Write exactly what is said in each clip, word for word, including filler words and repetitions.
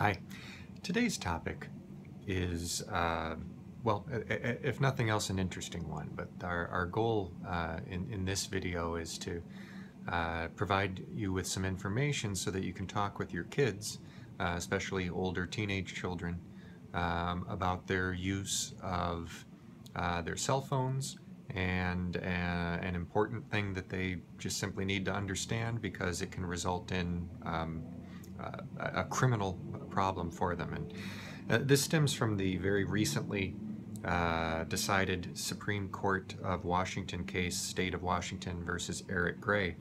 Hi. Today's topic is, uh, well, if nothing else, an interesting one, but our, our goal uh, in, in this video is to uh, provide you with some information so that you can talk with your kids, uh, especially older teenage children, um, about their use of uh, their cell phones, and uh, an important thing that they just simply need to understand because it can result in um, a, a criminal problem for them. And uh, this stems from the very recently uh, decided Supreme Court of Washington case, State of Washington versus Eric Gray.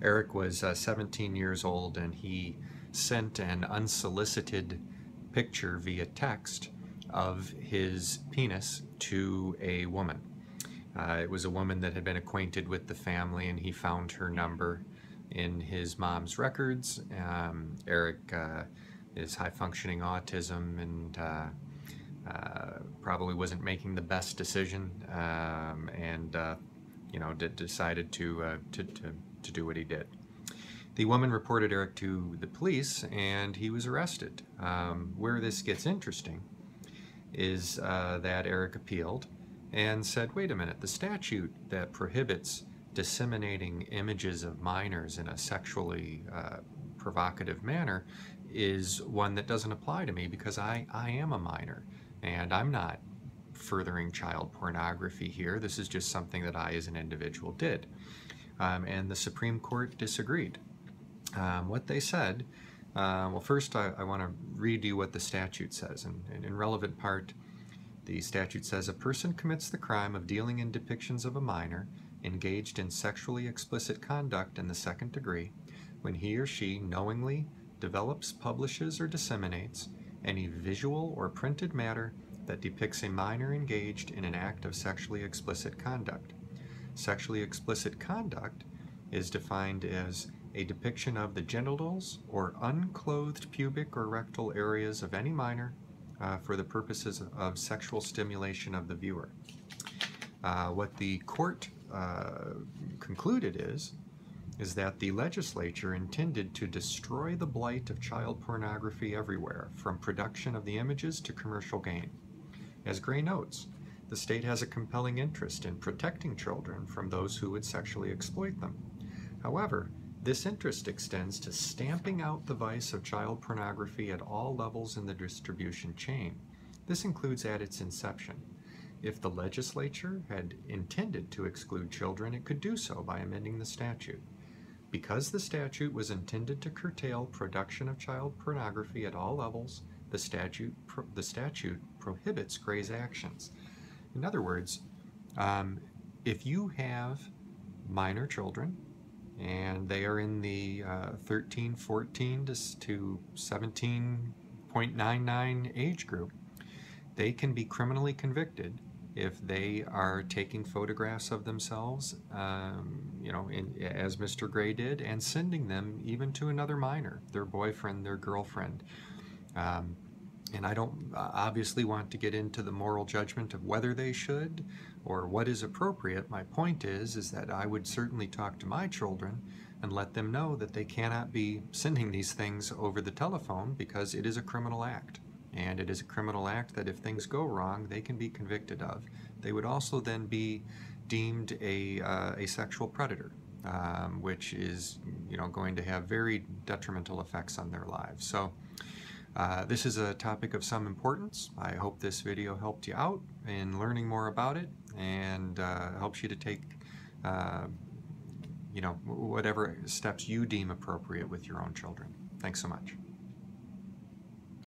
Eric was uh, seventeen years old, and he sent an unsolicited picture via text of his penis to a woman. Uh, it was a woman that had been acquainted with the family, and he found her number in his mom's records. Um, Eric uh, is high-functioning autism and uh, uh, probably wasn't making the best decision, um, and uh, you know, d decided to, uh, to, to, to do what he did. The woman reported Eric to the police, and he was arrested. Um, where this gets interesting is uh, that Eric appealed and said, wait a minute, the statute that prohibits disseminating images of minors in a sexually uh, provocative manner is one that doesn't apply to me because I, I am a minor and I'm not furthering child pornography here. This is just something that I as an individual did. Um, and the Supreme Court disagreed. Um, what they said, uh, well, first I, I want to read you what the statute says, and, and in relevant part, the statute says, a person commits the crime of dealing in depictions of a minor engaged in sexually explicit conduct in the second degree when he or she knowingly develops, publishes, or disseminates any visual or printed matter that depicts a minor engaged in an act of sexually explicit conduct. Sexually explicit conduct is defined as a depiction of the genitals or unclothed pubic or rectal areas of any minor Uh, for the purposes of sexual stimulation of the viewer. Uh, what the court uh, concluded is, is that the legislature intended to destroy the blight of child pornography everywhere, from production of the images to commercial gain. As Gray notes, the state has a compelling interest in protecting children from those who would sexually exploit them. However, this interest extends to stamping out the vice of child pornography at all levels in the distribution chain. This includes at its inception. If the legislature had intended to exclude children, it could do so by amending the statute. Because the statute was intended to curtail production of child pornography at all levels, the statute, pro the statute prohibits Gray's actions. In other words, um, if you have minor children, and they are in the uh, thirteen, fourteen to seventeen point nine nine age group, they can be criminally convicted if they are taking photographs of themselves, um, you know, in, as Mister Gray did, and sending them even to another minor, their boyfriend, their girlfriend. Um, and I don't obviously want to get into the moral judgment of whether they should or what is appropriate. My point is, is that I would certainly talk to my children and let them know that they cannot be sending these things over the telephone because it is a criminal act. And it is a criminal act that if things go wrong, they can be convicted of. They would also then be deemed a, uh, a sexual predator, um, which is, you know, going to have very detrimental effects on their lives. So. Uh, this is a topic of some importance. I hope this video helped you out in learning more about it, and uh, helps you to take, uh, you know, whatever steps you deem appropriate with your own children. Thanks so much.